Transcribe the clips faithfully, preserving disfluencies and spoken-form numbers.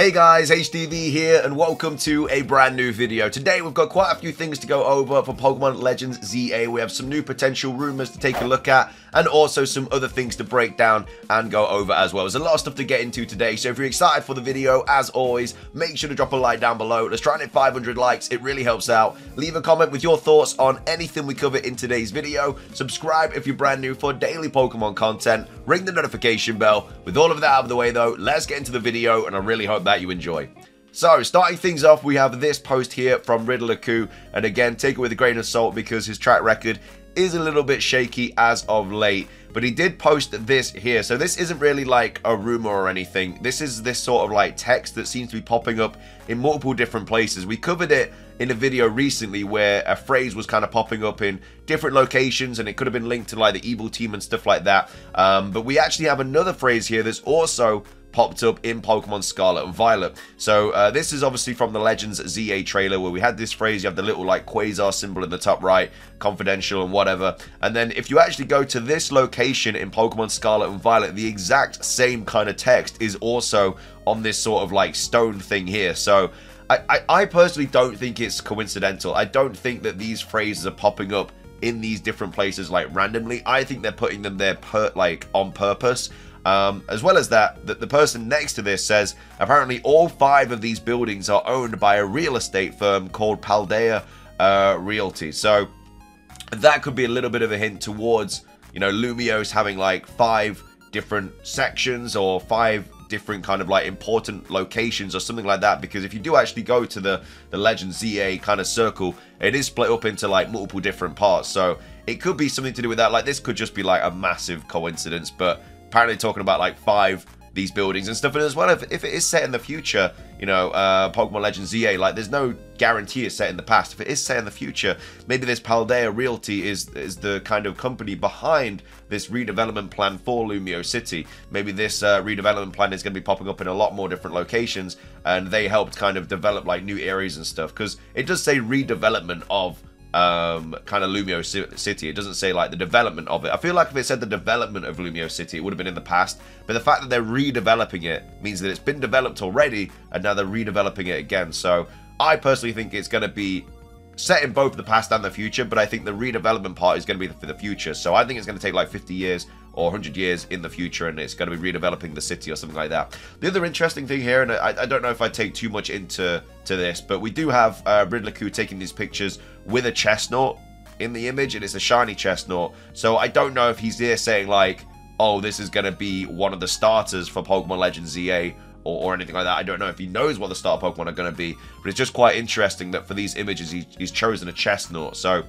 Hey guys, H D V here and welcome to a brand new video. Today we've got quite a few things to go over for Pokemon Legends Z A. We have some new potential rumors to take a look at and also some other things to break down and go over as well. There's a lot of stuff to get into today, so if you're excited for the video, as always, make sure to drop a like down below. Let's try and hit five hundred likes, it really helps out. Leave a comment with your thoughts on anything we cover in today's video. Subscribe if you're brand new for daily Pokemon content. Ring the notification bell. With all of that out of the way though, let's get into the video and I really hope that you enjoy. So, starting things off, we have this post here from Riddler Khu, and again, take it with a grain of salt because his track record is a little bit shaky as of late, but he did post this here. So this isn't really like a rumor or anything. This is this sort of like text that seems to be popping up in multiple different places. We covered it in a video recently where a phrase was kind of popping up in different locations and it could have been linked to like the evil team and stuff like that. Um, but we actually have another phrase here that's also popped up in Pokemon Scarlet and Violet. So uh, this is obviously from the Legends Z A trailer where we had this phrase. You have the little like quasar symbol in the top right, confidential and whatever. And then if you actually go to this location in Pokemon Scarlet and Violet, the exact same kind of text is also on this sort of like stone thing here. So I, I, I personally don't think it's coincidental. I don't think that these phrases are popping up in these different places like randomly. I think they're putting them there per like on purpose. Um, as well as that, that the person next to this says, apparently all five of these buildings are owned by a real estate firm called Paldea uh, Realty. So that could be a little bit of a hint towards, you know, Lumiose having like five different sections or five different kind of like important locations or something like that, because if you do actually go to the the Legends Z A kind of circle, it is split up into like multiple different parts. So it could be something to do with that. Like this could just be like a massive coincidence, but apparently talking about like five these buildings and stuff. And as well, if, if it is set in the future, you know, uh, Pokemon Legends Z A, like there's no guarantee it's set in the past. If it is set in the future, maybe this Paldea Realty is is the kind of company behind this redevelopment plan for Lumiose City. Maybe this uh, redevelopment plan is going to be popping up in a lot more different locations, and they helped kind of develop like new areas and stuff, because it does say redevelopment of um kind of Lumiose City. It doesn't say like the development of it. I feel like if it said the development of Lumiose City, it would have been in the past, but the fact that they're redeveloping it means that it's been developed already and now they're redeveloping it again. So I personally think it's going to be set in both the past and the future, but I think the redevelopment part is going to be for the future. So I think it's going to take like fifty years or one hundred years in the future, and it's going to be redeveloping the city or something like that. The other interesting thing here, and I, I don't know if I take too much into to this, but we do have uh, Riddler Khu taking these pictures with a Chesnaught in the image, and it's a shiny Chesnaught. So I don't know if he's there saying like, oh, this is going to be one of the starters for Pokemon Legends Z A, Or, or anything like that. I don't know if he knows what the starter Pokemon are going to be, but it's just quite interesting that for these images he, he's chosen a Chesnaught. So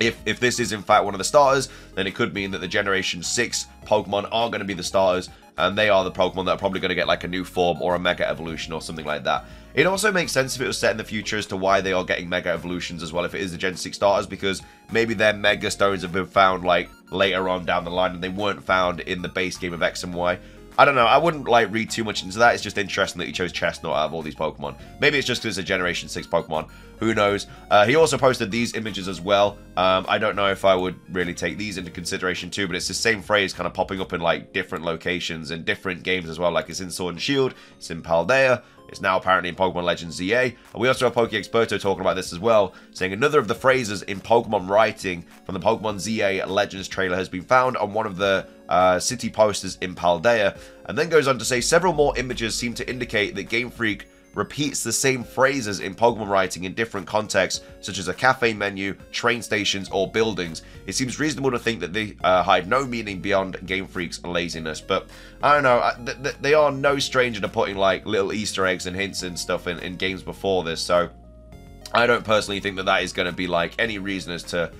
if if this is in fact one of the starters, then it could mean that the Generation six Pokemon are going to be the starters, and they are the Pokemon that are probably going to get like a new form or a Mega Evolution or something like that. It also makes sense if it was set in the future as to why they are getting Mega Evolutions as well, if it is the Gen six starters, because maybe their Mega Stones have been found like later on down the line and they weren't found in the base game of X and Y. I don't know, I wouldn't like read too much into that. It's just interesting that he chose Chesnaught out of all these Pokemon. Maybe it's just because it's a Generation six Pokemon, who knows. Uh, he also posted these images as well. Um, I don't know if I would really take these into consideration too, but it's the same phrase kind of popping up in like different locations and different games as well. Like it's in Sword and Shield, it's in Paldea, it's now apparently in Pokemon Legends Z A. And we also have PokeExperto talking about this as well, saying another of the phrases in Pokemon writing from the Pokemon Z A Legends trailer has been found on one of the uh, city posters in Paldea, and then goes on to say several more images seem to indicate that Game Freak repeats the same phrases in Pokemon writing in different contexts, such as a cafe menu, train stations, or buildings. It seems reasonable to think that they uh, hide no meaning beyond Game Freak's laziness. But I don't know, I, th th they are no stranger to putting like little Easter eggs and hints and stuff in, in games before this, so I don't personally think that that is going to be like any reason as to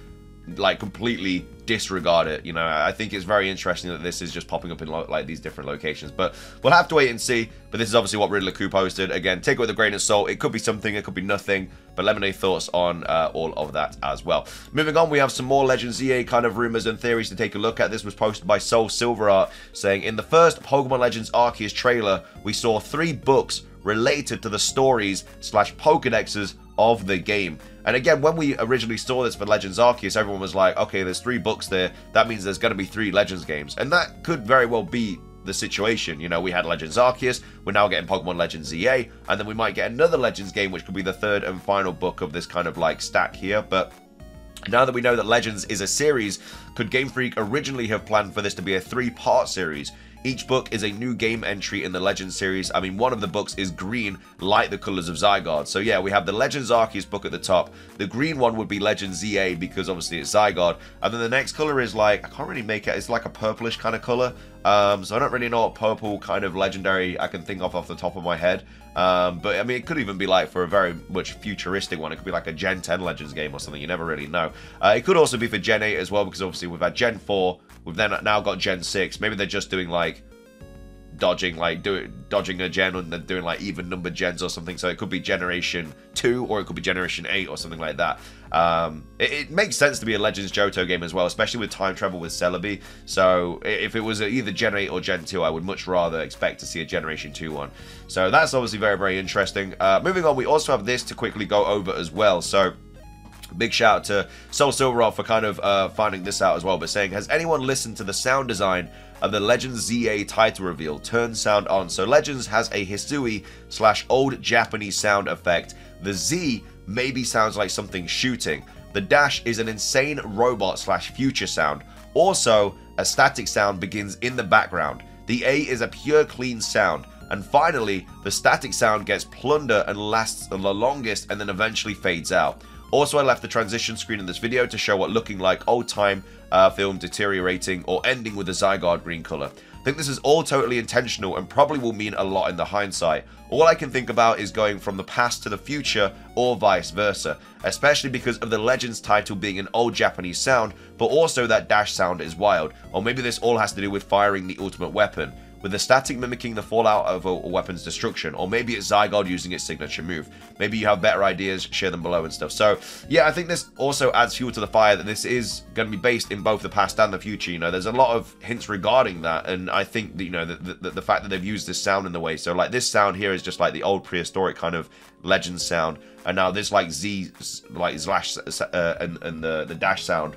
like completely disregard it. You know, I think it's very interesting that this is just popping up in like these different locations, but we'll have to wait and see. But this is obviously what Riddler Khu posted. Again, take it with a grain of salt. It could be something, it could be nothing, but let me know your thoughts on uh, all of that as well. Moving on, we have some more Legends Z A kind of rumors and theories to take a look at. This was posted by SoulSilverArt, saying in the first Pokemon Legends Arceus trailer, we saw three books related to the stories slash Pokedexes of the game. And again, when we originally saw this for Legends Arceus, everyone was like, okay, there's three books there, that means there's going to be three Legends games, and that could very well be the situation. You know, we had Legends Arceus, we're now getting Pokemon Legends Z A, and then we might get another Legends game, which could be the third and final book of this kind of like stack here. But now that we know that Legends is a series, could Game Freak originally have planned for this to be a three-part series? Each book is a new game entry in the Legends series. I mean, one of the books is green, like the colours of Zygarde. So yeah, we have the Legends Arceus book at the top. The green one would be Legends Z A because obviously it's Zygarde. And then the next colour is like, I can't really make it, it's like a purplish kind of colour. Um, so I don't really know what purple kind of legendary I can think of off the top of my head. Um, but I mean, it could even be like for a very much futuristic one. It could be like a Gen ten Legends game or something. You never really know. Uh, it could also be for Gen eight as well, because obviously we've had Gen four. We've then now got Gen six. Maybe they're just doing like dodging, like do it, dodging a gen and then doing like even number gens or something. So it could be Generation two or it could be Generation eight or something like that. Um, it, it makes sense to be a Legends Johto game as well, especially with time travel with Celebi. So if it was either Gen eight or Gen two, I would much rather expect to see a Generation two one. So that's obviously very, very interesting. Uh, moving on, we also have this to quickly go over as well. So big shout out to SoulSilverArt for kind of uh, finding this out as well, but saying, has anyone listened to the sound design of the Legends Z A title reveal? Turn sound on. So Legends has a Hisui slash old Japanese sound effect. The Z maybe sounds like something shooting. The dash is an insane robot slash future sound. Also, a static sound begins in the background. The A is a pure clean sound. And finally, the static sound gets plunder and lasts the longest and then eventually fades out. Also, I left the transition screen in this video to show what looking like old-time uh, film deteriorating or ending with a Zygarde green colour. I think this is all totally intentional and probably will mean a lot in the hindsight. All I can think about is going from the past to the future or vice versa, especially because of the Legends title being an old Japanese sound, but also that dash sound is wild. Or maybe this all has to do with firing the ultimate weapon, with the static mimicking the fallout of a weapon's destruction, or maybe it's Zygarde using its signature move. Maybe you have better ideas, share them below and stuff. So yeah, I think this also adds fuel to the fire that this is going to be based in both the past and the future. You know, there's a lot of hints regarding that, and I think that, you know, the, the, the fact that they've used this sound in the way. So like this sound here is just like the old prehistoric kind of legend sound, and now this like Z like slash uh, and, and the the dash sound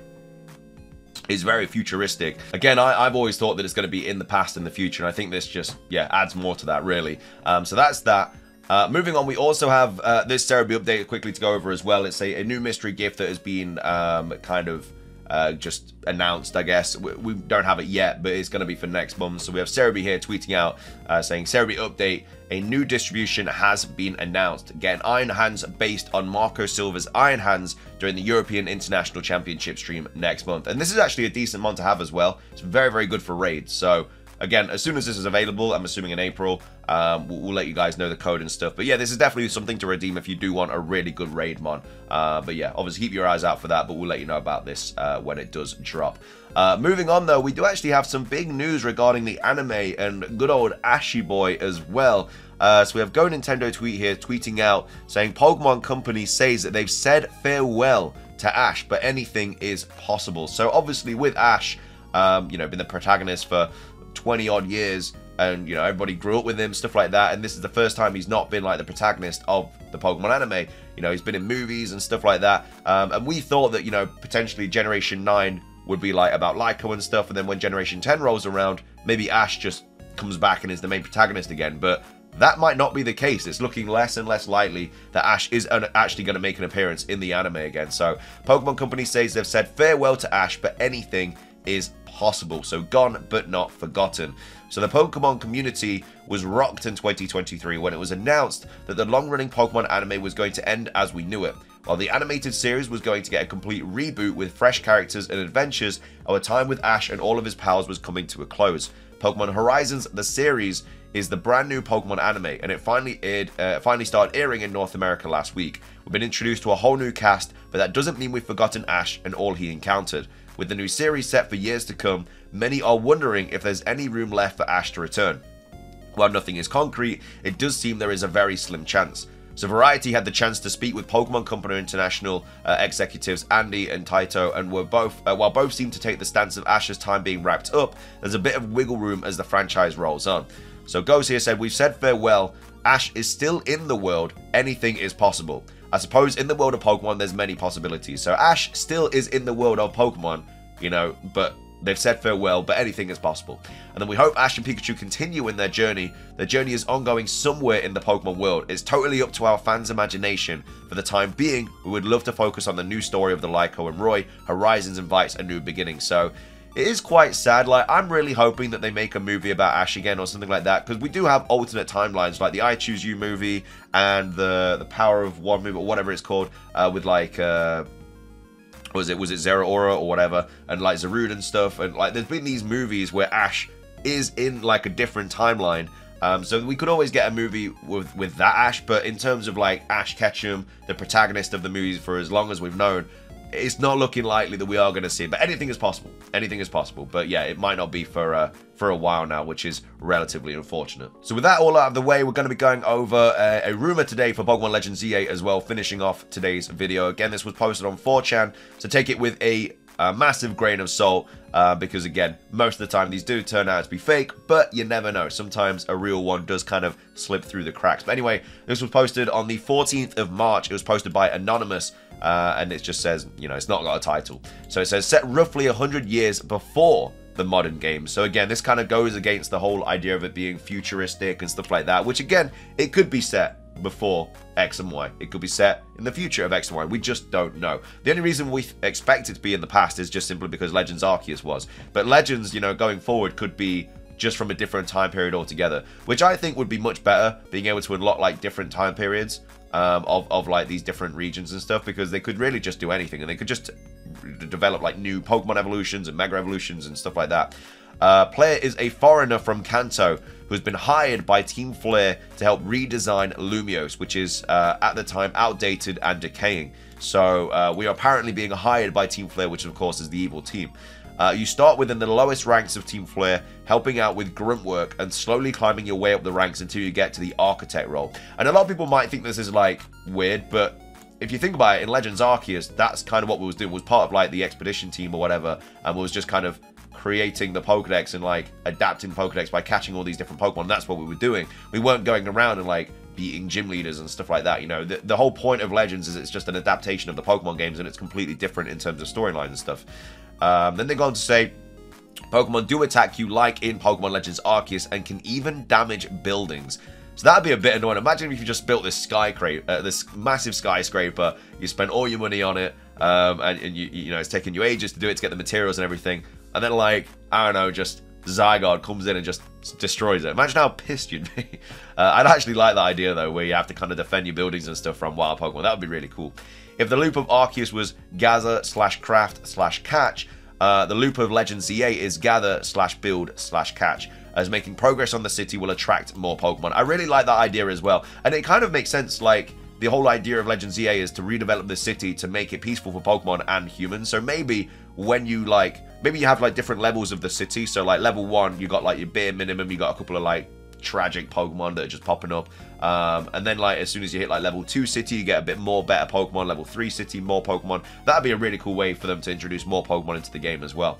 is very futuristic. Again, I, I've always thought that it's going to be in the past and the future, and I think this just, yeah, adds more to that, really. Um, so that's that. Uh, moving on, we also have uh, this Serebii update quickly to go over as well. It's a, a new mystery gift that has been um, kind of uh, just announced, I guess. We, we don't have it yet, but it's going to be for next month. So we have Serebii here tweeting out, uh, saying, Serebii update, a new distribution has been announced. Get an Iron Hands based on Marco Silva's Iron Hands during the European International Championship stream next month. And this is actually a decent one to have as well. It's very, very good for raids. So again, as soon as this is available, I'm assuming in April, um, we'll, we'll let you guys know the code and stuff. But yeah, this is definitely something to redeem if you do want a really good raid mon. Uh, but yeah, obviously keep your eyes out for that, but we'll let you know about this uh, when it does drop. Uh, moving on though, we do actually have some big news regarding the anime and good old Ashi Boy as well. Uh, so we have Go Nintendo tweet here tweeting out saying Pokemon Company says that they've said farewell to Ash, but anything is possible. So obviously with Ash, um, you know, been the protagonist for twenty odd years, and you know, everybody grew up with him, stuff like that, and this is the first time he's not been like the protagonist of the Pokemon anime. You know, he's been in movies and stuff like that, um, and we thought that, you know, potentially Generation nine would be like about Liko and stuff, and then when Generation ten rolls around, maybe Ash just comes back and is the main protagonist again, but that might not be the case. It's looking less and less likely that Ash is actually going to make an appearance in the anime again. So Pokemon Company says they've said farewell to Ash, but anything is possible. So gone but not forgotten. So the Pokemon community was rocked in twenty twenty-three when it was announced that the long-running Pokemon anime was going to end as we knew it. While the animated series was going to get a complete reboot with fresh characters and adventures, our time with Ash and all of his pals was coming to a close. Pokemon Horizons, the series, is the brand new Pokemon anime, and it finally aired, uh, finally started airing in North America last week. We've been introduced to a whole new cast, but that doesn't mean we've forgotten Ash and all he encountered. With the new series set for years to come, many are wondering if there's any room left for Ash to return. While nothing is concrete, it does seem there is a very slim chance. So Variety had the chance to speak with Pokemon Company International uh, executives Andy and Taito, and were both, uh, while both seem to take the stance of Ash's time being wrapped up, there's a bit of wiggle room as the franchise rolls on. So Goes here said, we've said farewell, Ash is still in the world, anything is possible. I suppose in the world of Pokemon, there's many possibilities. So Ash still is in the world of Pokemon, you know, but They've said farewell, but anything is possible. And then we hope Ash and Pikachu continue in their journey. Their journey is ongoing somewhere in the Pokemon world. It's totally up to our fans' imagination. For the time being, we would love to focus on the new story of the Liko and Roy. Horizons invites a new beginning. So it is quite sad. Like, I'm really hoping that they make a movie about Ash again or something like that, because we do have alternate timelines, like the I Choose You movie and the the Power of One movie, or whatever it's called, uh, with like... Uh, Was it was it Zeraora or whatever, and like Zarude and stuff, and like there's been these movies where Ash is in like a different timeline, um, so we could always get a movie with with that Ash. But in terms of like Ash Ketchum, the protagonist of the movies for as long as we've known, it's not looking likely that we are going to see it. But anything is possible, anything is possible. But yeah, it might not be for uh, for a while now, which is relatively unfortunate. So with that all out of the way, we're going to be going over a, a rumor today for Pokemon Legends Z A as well, finishing off today's video. Again, this was posted on four chan, so take it with a, a massive grain of salt, uh, because again, most of the time these do turn out to be fake, but you never know. Sometimes a real one does kind of slip through the cracks. But anyway, this was posted on the fourteenth of March. It was posted by Anonymous, uh, and it just says, you know, it's not got a title. So it says, set roughly one hundred years before the modern games. So again, this kind of goes against the whole idea of it being futuristic and stuff like that, which again, it could be set before X and Y. It could be set in the future of X and Y. We just don't know. The only reason we expect it to be in the past is just simply because Legends Arceus was. But Legends, you know, going forward could be just from a different time period altogether, which I think would be much better, being able to unlock like different time periods um, of, of like these different regions and stuff, because they could really just do anything, and they could just develop like new Pokemon evolutions and Mega evolutions and stuff like that. Uh, player is a foreigner from Kanto who has been hired by Team Flare to help redesign Lumiose, which is uh, at the time outdated and decaying. So uh, we are apparently being hired by Team Flare, which of course is the evil team. Uh, you start within the lowest ranks of Team Flare, helping out with grunt work and slowly climbing your way up the ranks until you get to the architect role. And a lot of people might think this is like weird, but if you think about it, in Legends Arceus, that's kind of what we was doing. We was part of like the expedition team or whatever, and we was just kind of creating the Pokedex and like adapting Pokedex by catching all these different Pokemon. That's what we were doing. We weren't going around and like beating gym leaders and stuff like that. You know, the, the whole point of Legends is it's just an adaptation of the Pokemon games, and it's completely different in terms of storyline and stuff. Um, then they go on to say, Pokemon do attack you like in Pokemon Legends Arceus and can even damage buildings. So that'd be a bit annoying. Imagine if you just built this skyscraper, uh, this massive skyscraper, you spent all your money on it, um, and, and you, you know, it's taking you ages to do it, to get the materials and everything, and then like, I don't know, just Zygarde comes in and just destroys it. Imagine how pissed you'd be. Uh, I'd actually like that idea though, where you have to kind of defend your buildings and stuff from wild Pokemon. That would be really cool. If the loop of Arceus was gather slash craft slash catch, uh, the loop of Legends Z A is gather slash build slash catch, as making progress on the city will attract more Pokemon. I really like that idea as well. And it kind of makes sense, like, the whole idea of Legends Z A is to redevelop the city to make it peaceful for Pokemon and humans. So maybe when you, like, maybe you have, like, different levels of the city. So, like, level one, you got, like, your bare minimum. You got a couple of, like, tragic Pokemon that are just popping up. Um, and then, like, as soon as you hit, like, level two city, you get a bit more better Pokemon. Level three city, more Pokemon. That'd be a really cool way for them to introduce more Pokemon into the game as well.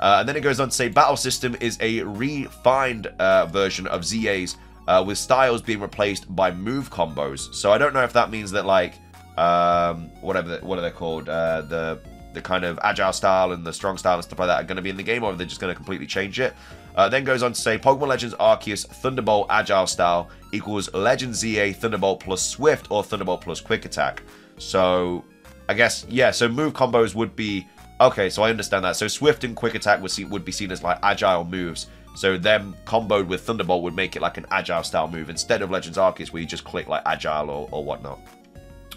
Uh, and then it goes on to say, battle system is a refined uh, version of Z A's. Uh, with styles being replaced by move combos. So I don't know if that means that, like, um, whatever, the, what are they called? Uh, the the kind of agile style and the strong style and stuff like that are going to be in the game, or are they just going to completely change it? Uh, then goes on to say, Pokemon Legends Arceus Thunderbolt Agile Style equals Legends Z A Thunderbolt plus Swift or Thunderbolt plus Quick Attack. So I guess, yeah, so move combos would be... Okay, so I understand that. So Swift and Quick Attack would, see, would be seen as, like, agile moves. So them comboed with Thunderbolt would make it like an agile style move instead of Legends Arceus where you just click like agile or, or whatnot.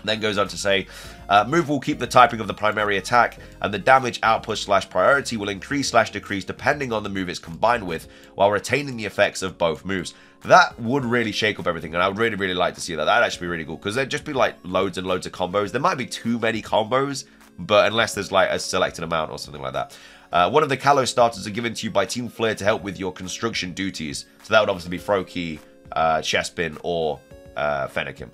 Then goes on to say, uh, move will keep the typing of the primary attack and the damage output slash priority will increase slash decrease depending on the move it's combined with while retaining the effects of both moves. That would really shake up everything, and I would really, really like to see that. That'd actually be really cool because there'd just be like loads and loads of combos. There might be too many combos, but unless there's like a selected amount or something like that. Uh, one of the Kalos starters are given to you by Team Flare to help with your construction duties. So that would obviously be Froakie, uh, Chespin, or uh, Fennekin.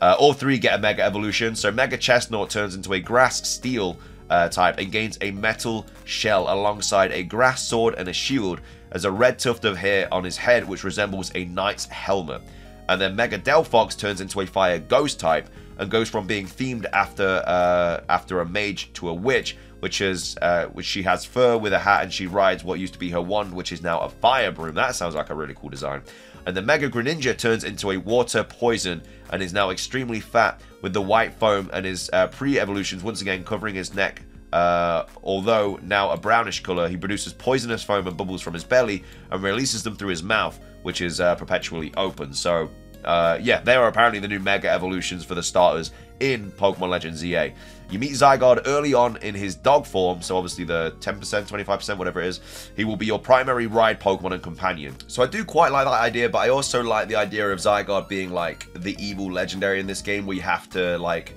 Uh, all three get a Mega Evolution. So Mega Chesnaught turns into a Grass Steel uh, type and gains a Metal Shell alongside a Grass Sword and a Shield as a red tuft of hair on his head, which resembles a Knight's Helmet. And then Mega Delphox turns into a Fire Ghost type and goes from being themed after, uh, after a Mage to a Witch, which is uh, which she has fur with a hat, and she rides what used to be her wand, which is now a fire broom. That sounds like a really cool design. And the Mega Greninja turns into a water poison and is now extremely fat with the white foam and his uh, pre-evolutions once again covering his neck. Uh, although now a brownish color, he produces poisonous foam and bubbles from his belly and releases them through his mouth, which is uh, perpetually open. So, uh, yeah, they are apparently the new Mega Evolutions for the starters in Pokemon Legends Z A. You meet Zygarde early on in his dog form, so obviously the ten percent, twenty-five percent, whatever it is, he will be your primary ride Pokemon and companion. So I do quite like that idea, but I also like the idea of Zygarde being like the evil legendary in this game where you have to like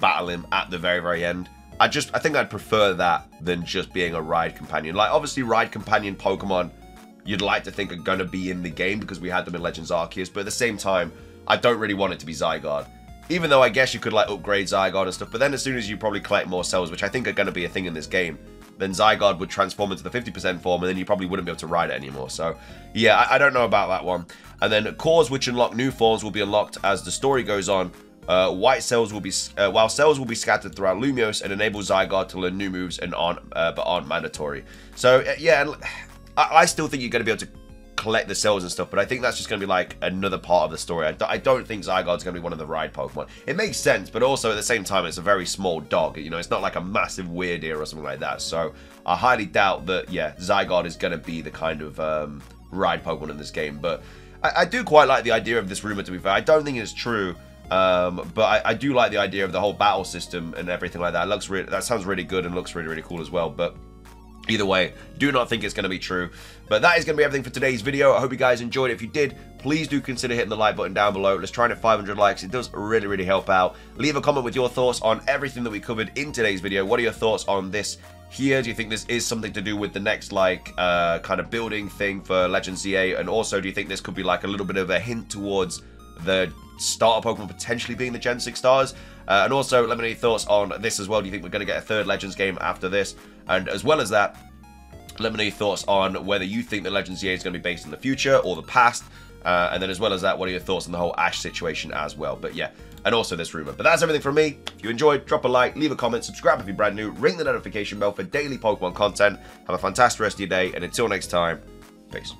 battle him at the very, very end. I just, I think I'd prefer that than just being a ride companion. Like, obviously, ride companion Pokemon, you'd like to think are going to be in the game because we had them in Legends Arceus, but at the same time, I don't really want it to be Zygarde. Even though I guess you could, like, upgrade Zygarde and stuff, but then as soon as you probably collect more cells, which I think are going to be a thing in this game, then Zygarde would transform into the fifty percent form, and then you probably wouldn't be able to ride it anymore. So, yeah, I, I don't know about that one. And then cores which unlock new forms will be unlocked as the story goes on. Uh, white cells will be uh, while cells will be scattered throughout Lumiose and enable Zygarde to learn new moves and aren't uh, but aren't mandatory. So uh, yeah, I, I still think you're going to be able to collect the cells and stuff, but I think that's just going to be like another part of the story. I, d I don't think Zygarde's going to be one of the ride Pokemon. It makes sense, but also at the same time, it's a very small dog. You know, it's not like a massive Weirdeer or something like that. So I highly doubt that. Yeah, Zygarde is going to be the kind of um, ride Pokemon in this game. But I, I do quite like the idea of this rumor. To be fair, I don't think it's true. Um, but I, I do like the idea of the whole battle system and everything like that. It looks really, that sounds really good and looks really, really cool as well. But either way, do not think it's going to be true. But that is going to be everything for today's video. I hope you guys enjoyed it. If you did, please do consider hitting the like button down below. Let's try and hit five hundred likes. It does really, really help out. Leave a comment with your thoughts on everything that we covered in today's video. What are your thoughts on this here? Do you think this is something to do with the next, like, uh, kind of building thing for Legends Z A? And also, do you think this could be, like, a little bit of a hint towards the starter Pokemon potentially being the Gen six stars? Uh, and also, let me know your thoughts on this as well. Do you think we're going to get a third Legends game after this? And as well as that, let me know your thoughts on whether you think the Legends Z A is going to be based in the future or the past. Uh, and then as well as that, what are your thoughts on the whole Ash situation as well? But yeah, and also this rumor. But that's everything from me. If you enjoyed, drop a like, leave a comment, subscribe if you're brand new, ring the notification bell for daily Pokemon content. Have a fantastic rest of your day, and until next time, peace.